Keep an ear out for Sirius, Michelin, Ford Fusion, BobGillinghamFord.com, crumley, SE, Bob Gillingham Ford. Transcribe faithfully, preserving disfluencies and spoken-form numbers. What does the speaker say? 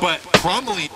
but Crumley